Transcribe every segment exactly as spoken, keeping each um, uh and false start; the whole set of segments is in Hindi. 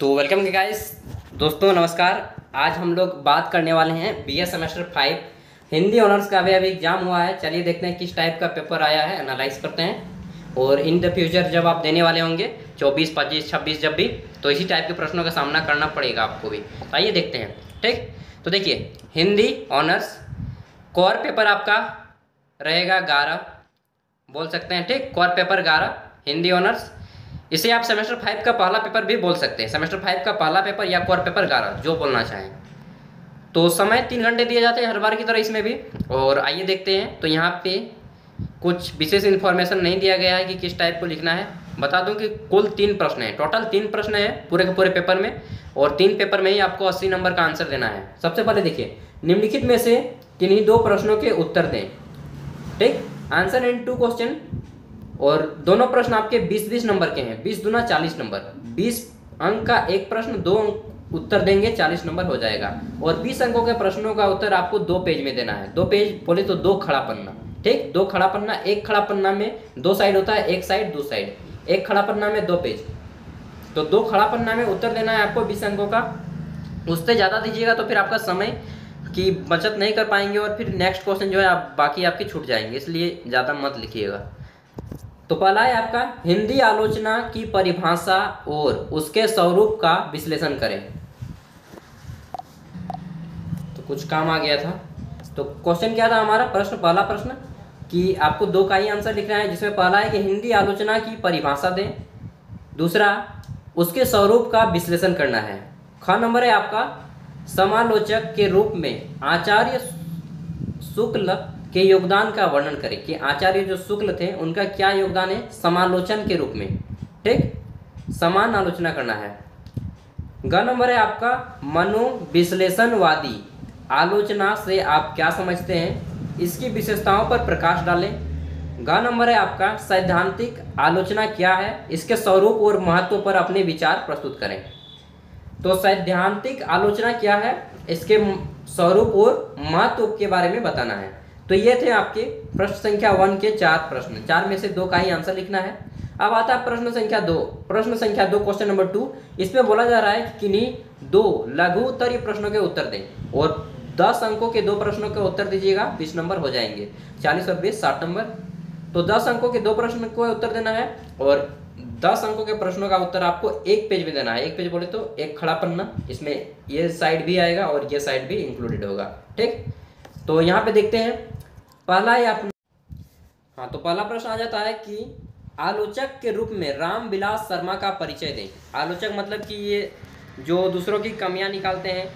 तो वेलकम गाइस, दोस्तों नमस्कार। आज हम लोग बात करने वाले हैं BA semester five Hindi honours का। अभी अभी एग्जाम हुआ है, चलिए देखते हैं किस टाइप का पेपर आया है, एनालाइज करते हैं। और इन द फ्यूचर जब आप देने वाले होंगे चौबीस, पच्चीस, छब्बीस जब भी, तो इसी टाइप के प्रश्नों का सामना करना पड़ेगा आपको भी। आइए देखते हैं, ठीक। तो देखिए, हिंदी ऑनर्स कोर पेपर आपका रहेगा ग्यारह, बोल सकते हैं, ठीक। कोर पेपर ग्यारह हिंदी ऑनर्स, इसे आप सेमेस्टर फाइव का पहला पेपर भी बोल सकते हैं। सेमेस्टर फाइव का पहला पेपर या कोर पेपर ग्यारह, जो बोलना चाहें। तो समय तीन घंटे दिए जाते हैं हर बार की तरह इसमें भी। और आइए देखते हैं, तो यहाँ पे कुछ विशेष इन्फॉर्मेशन नहीं दिया गया है कि किस टाइप को लिखना है। बता दूं कि कुल तीन प्रश्न हैं, टोटल तीन प्रश्न हैं पूरे के पूरे पेपर में, और तीन पेपर में ही आपको अस्सी नंबर का आंसर देना है। सबसे पहले देखिए, निम्नलिखित में से किन्हीं दो प्रश्नों के उत्तर दें, ठीक। आंसर इन टू क्वेश्चन, और दोनों प्रश्न आपके बीस बीस नंबर के हैं। बीस दूना चालीस नंबर, बीस अंक का एक प्रश्न, दो अंक उत्तर देंगे, चालीस नंबर हो जाएगा। और बीस अंकों के प्रश्नों का उत्तर आपको दो पेज में देना है। दो पेज बोले तो दो खड़ा पन्ना, ठीक। दो खड़ा पन्ना, एक खड़ा पन्ना में दो साइड होता है, एक साइड दो साइड, एक खड़ा पन्ना में दो पेज। तो दो खड़ा पन्ना में उत्तर देना है आपको बीस अंकों का। उससे ज़्यादा दीजिएगा तो फिर आपका समय की बचत नहीं कर पाएंगे, और फिर नेक्स्ट क्वेश्चन जो है आप बाकी आपके छूट जाएंगे, इसलिए ज़्यादा मत लिखिएगा। तो पहला है आपका, हिंदी आलोचना की परिभाषा और उसके स्वरूप का विश्लेषण करें। तो कुछ काम आ गया था। तो क्वेश्चन क्या था हमारा, प्रश्न, पहला प्रश्न कि आपको दो का ही आंसर लिखना है, जिसमें पहला है कि हिंदी आलोचना की परिभाषा दें, दूसरा उसके स्वरूप का विश्लेषण करना है। ख नंबर है आपका, समालोचक के रूप में आचार्य शुक्ल के योगदान का वर्णन करें, कि आचार्य जो शुक्ल थे उनका क्या योगदान है समालोचन के रूप में, ठीक। समान आलोचना करना है। ग नंबर है आपका, मनोविश्लेषणवादी आलोचना से आप क्या समझते हैं, इसकी विशेषताओं पर प्रकाश डालें। ग नंबर है आपका, सैद्धांतिक आलोचना क्या है, इसके स्वरूप और महत्व पर अपने विचार प्रस्तुत करें। तो सैद्धांतिक आलोचना क्या है, इसके स्वरूप और महत्व के बारे में बताना है। तो ये थे आपके प्रश्न संख्या वन के चार प्रश्न, चार में से दो का ही आंसर लिखना है। अब आता है प्रश्न संख्या दो। प्रश्न संख्या दो क्वेश्चन नंबर टू, इसमें बोला जा रहा है कि किन्हीं दो लघुत्तरीय प्रश्नों के उत्तर दें, और दस अंकों के दो प्रश्नों के उत्तर दीजिएगा, बीस नंबर हो जाएंगे, चालीस और बीस साठ नंबर। तो दस अंकों के दो प्रश्न को उत्तर देना है, और दस अंकों के प्रश्नों का उत्तर आपको एक पेज में देना है। एक पेज बोले तो एक खड़ा पन्ना, इसमें ये साइड भी आएगा और ये साइड भी इंक्लूडेड होगा, ठीक। तो यहाँ पे देखते हैं, पहला है आप, हाँ, तो पहला प्रश्न आ जाता है कि आलोचक के रूप में राम बिलास शर्मा का परिचय दें। आलोचक मतलब कि ये जो दूसरों की कमियां निकालते हैं,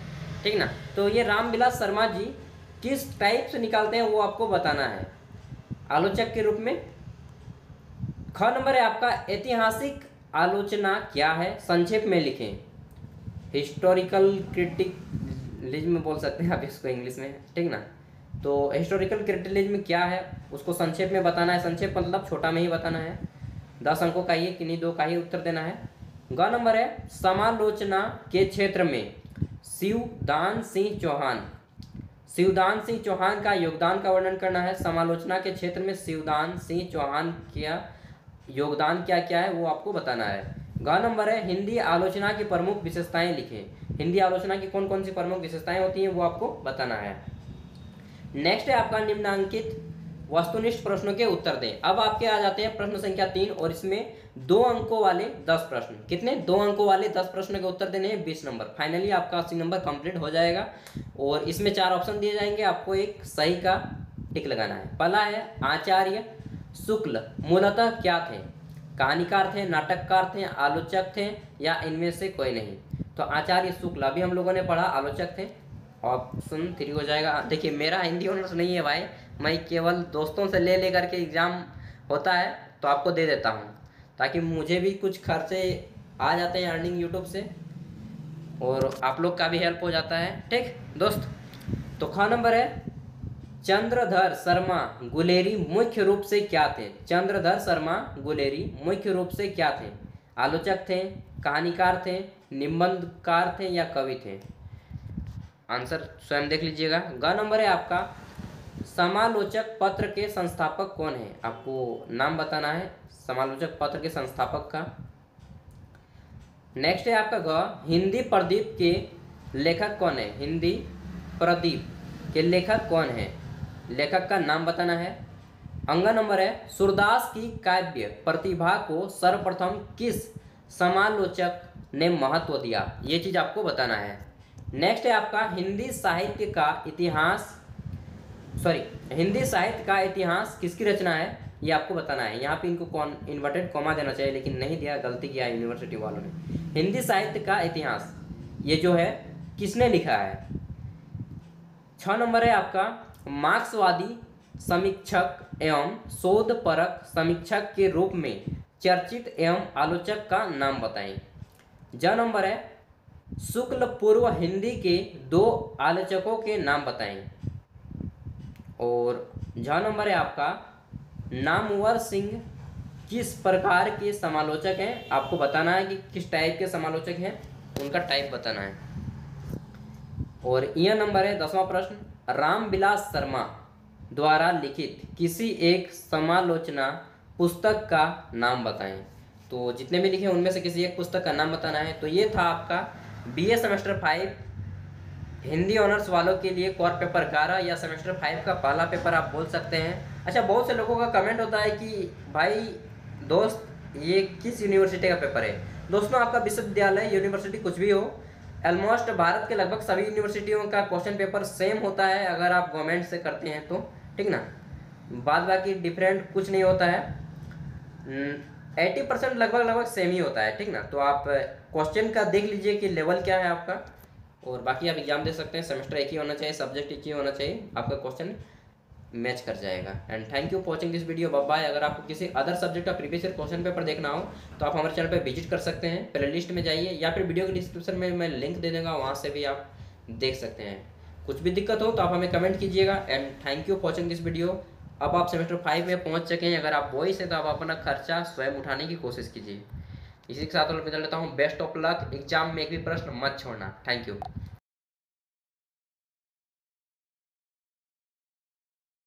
ठीक ना। तो ये राम बिलास शर्मा जी किस टाइप से निकालते हैं वो आपको बताना है आलोचक के रूप में। ख नंबर है आपका, ऐतिहासिक आलोचना क्या है, संक्षेप में लिखें, हिस्टोरिकल क्रिटिकलिज्म बोल सकते हैं आप इसको इंग्लिश में, ठीक ना। तो हिस्टोरिकल क्रिटिकलिज्म क्या है उसको संक्षेप में बताना है, संक्षेप मतलब छोटा में ही बताना है। दस अंकों का ही, किन्हीं दो का ही उत्तर देना है। ग नंबर है, समालोचना के क्षेत्र में शिवदान सिंह चौहान, शिवदान सिंह चौहान का योगदान का वर्णन करना है। समालोचना के क्षेत्र में शिवदान सिंह चौहान का योगदान क्या क्या है वो आपको बताना है। ग नंबर है, हिंदी आलोचना की प्रमुख विशेषताएँ लिखें, हिंदी आलोचना की कौन कौन सी प्रमुख विशेषताएँ होती हैं वो आपको बताना है। नेक्स्ट है आपका, निम्नांकित वस्तुनिष्ठ प्रश्नों के उत्तर दें। अब आपके आ जाते हैं प्रश्न संख्या तीन, और इसमें दो अंकों वाले दस प्रश्न, कितने, दो अंकों वाले दस प्रश्न के उत्तर देने हैं, बीस नंबर। फाइनली आपका अस्सी नंबर कंप्लीट हो जाएगा, और इसमें चार ऑप्शन दिए जाएंगे, आपको एक सही का टिक लगाना है। पहला है, आचार्य शुक्ल मूलतः क्या थे, कहानीकार थे, नाटककार थे, आलोचक थे, या इनमें से कोई नहीं। तो आचार्य शुक्ल अभी हम लोगों ने पढ़ा, आलोचक थे, ऑप्शन थ्री हो जाएगा। देखिए, मेरा हिंदी ऑनर्स नहीं है भाई, मैं केवल दोस्तों से ले ले करके एग्ज़ाम होता है तो आपको दे देता हूँ, ताकि मुझे भी कुछ खर्चे आ जाते हैं अर्निंग यूट्यूब से, और आप लोग का भी हेल्प हो जाता है, ठीक दोस्त। तो ख नंबर है, चंद्रधर शर्मा गुलेरी मुख्य रूप से क्या थे, चंद्रधर शर्मा गुलेरी मुख्य रूप से क्या थे, आलोचक थे, कहानीकार थे, निबंधकार थे, या कवि थे। आंसर स्वयं देख लीजिएगा। ग नंबर है आपका, समालोचक पत्र के संस्थापक कौन है? आपको नाम बताना है समालोचक पत्र के संस्थापक का। नेक्स्ट है आपका ग, हिंदी प्रदीप के लेखक कौन है? हिंदी प्रदीप के लेखक कौन है? लेखक का नाम बताना है। अंग नंबर है, सुरदास की काव्य प्रतिभा को सर्वप्रथम किस समालोचक ने महत्व दिया? ये चीज़ आपको बताना है। नेक्स्ट है आपका हिंदी साहित्य का इतिहास, सॉरी हिंदी साहित्य का इतिहास किसकी रचना है? ये आपको बताना है। यहाँ पे इनको कौन इन्वर्टेड कॉमा देना चाहिए लेकिन नहीं दिया, गलती किया यूनिवर्सिटी वालों ने। हिंदी साहित्य का इतिहास ये जो है किसने लिखा है? छः नंबर है आपका, मार्क्सवादी समीक्षक एवं शोधपरक समीक्षक के रूप में चर्चित एवं आलोचक का नाम बताएं। ज नंबर है, शुक्ल पूर्व हिंदी के दो आलोचकों के नाम बताएं। और झ नंबर है आपका, नामवर सिंह किस प्रकार के समालोचक हैं? आपको बताना है कि किस टाइप के समालोचक हैं, उनका टाइप बताना है। और यह नंबर है दसवां प्रश्न, राम बिलास शर्मा द्वारा लिखित किसी एक समालोचना पुस्तक का नाम बताएं। तो जितने भी लिखे उनमें से किसी एक पुस्तक का नाम बताना है। तो ये था आपका BA semester five Hindi honours वालों के लिए कोर पेपर ग्यारह या सेमेस्टर फाइव का पहला पेपर आप बोल सकते हैं। अच्छा, बहुत से लोगों का कमेंट होता है कि भाई दोस्त ये किस यूनिवर्सिटी का पेपर है? दोस्तों, आपका विश्वविद्यालय यूनिवर्सिटी कुछ भी हो, ऑलमोस्ट भारत के लगभग सभी यूनिवर्सिटियों का क्वेश्चन पेपर सेम होता है अगर आप गवर्नमेंट से करते हैं तो, ठीक ना? बाद बाकी डिफरेंट कुछ नहीं होता है, एट्टी परसेंट लगभग लगभग सेम ही होता है, ठीक ना? तो आप क्वेश्चन का देख लीजिए कि लेवल क्या है आपका, और बाकी आप एग्जाम दे सकते हैं। सेमेस्टर एक ही होना चाहिए, सब्जेक्ट एक ही होना चाहिए, आपका क्वेश्चन मैच कर जाएगा। And thank you watching this video, bye bye. अगर आपको किसी अदर सब्जेक्ट का प्रीवियस ईयर क्वेश्चन पेपर देखना हो तो आप हमारे चैनल पर विजिट कर सकते हैं, प्लेलिस्ट में जाइए या फिर वीडियो के डिस्क्रिप्शन में मैं लिंक दे दूँगा, वहाँ से भी आप देख सकते हैं। कुछ भी दिक्कत हो तो आप हमें कमेंट कीजिएगा। And thank you watching this video. अब आप सेमेस्टर फाइव में पहुँच सकें, अगर आप बॉयज़ हैं तो आप अपना खर्चा स्वयं उठाने की कोशिश कीजिए। इसी के साथ मैं लेता हूँ, बेस्ट ऑफ लक। एग्जाम में एक भी प्रश्न मत छोड़ना। Thank you.